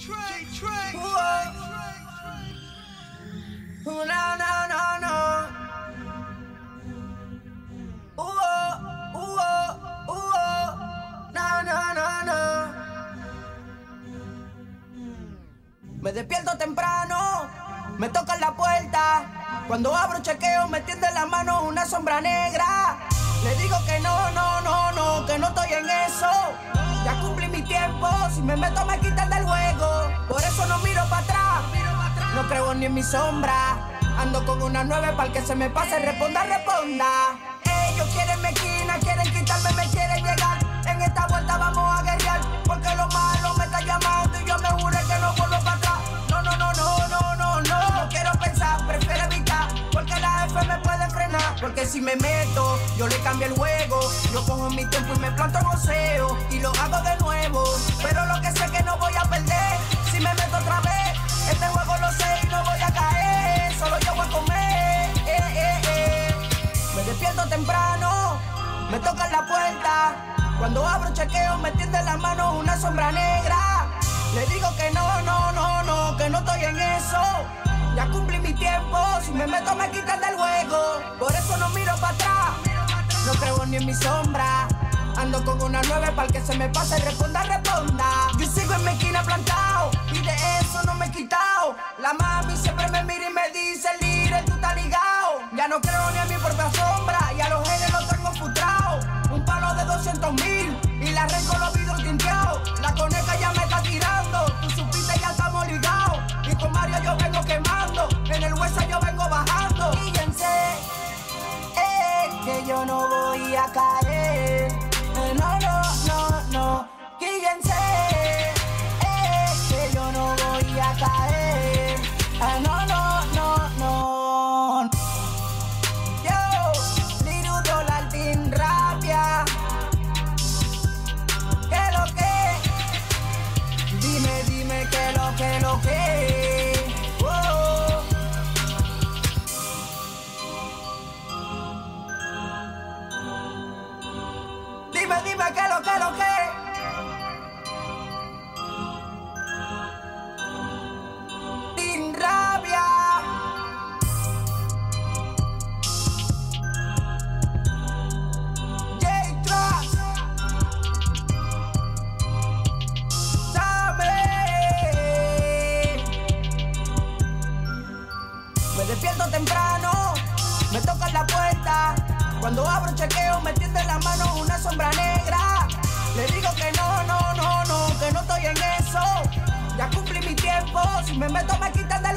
No, no, no, no. No, no, no, no. Me despierto temprano, me tocan la puerta. Cuando abro chequeo me tiende la mano una sombra negra. Le digo que no, no, no, no, que no estoy en eso. Ya cumplí mi tiempo, si me meto me quitan del juego. Por eso no miro para atrás, no creo ni en mi sombra. Ando con una 9 para que se me pase, responda, responda. Ellos quieren mi esquina, quieren quitarme, me quieren llegar. En esta vuelta vamos a guerrear, porque lo malo me está llamando y yo me juro que no vuelvo para atrás. No, no, no, no, no, no, no, no quiero pensar, prefiero evitar, porque la F me puede frenar. Porque si me meto, yo le cambio el juego, yo cojo mi tiempo y me planto en joseo y lo hago de nuevo. Pero lo que sé que no voy a perder, si me meto otra vez, este juego lo sé y no voy a caer, solo yo voy a comer. Me despierto temprano, me tocan la puerta. Cuando abro chequeo me tiende la mano una sombra negra. Le digo que no, no, no, no, que no estoy en eso. Ya cumplí mi tiempo, si me meto me quitan del juego. Por eso no miro para atrás, no creo ni en mi sombra. Ando con una 9 para que se me pase, responda, responda. Yo sigo en mi esquina plantado y de eso no me he quitado. La mami siempre me mira y me dice, líder, tú estás ligado. Ya no creo ni a mi propia sombra y a los genes los tengo frustrados. Un palo de 200.000 y la arranco los vidrios tinteados. La coneja ya me está tirando, tú supiste ya estamos ligados. Y con Mario yo vengo quemando, en el hueso yo vengo bajando. Fíjense, que yo no voy a caer. No, no, no, no. Fíjense, que yo no voy a caer. No, no, no, no. Yo, Liru Dolaltín Rapia. ¿Qué lo que? Dime, dime, ¿qué lo que, lo que? Dime, dime, ¿qué lo que, lo que? Sin rabia. J-Trust. Dame. Me despierto temprano, me tocan la puerta. Cuando abro chequeo me tiende la mano una sombra negra. Le digo que no, no, no, no, que no estoy en eso. Ya cumplí mi tiempo, si me meto me quitan de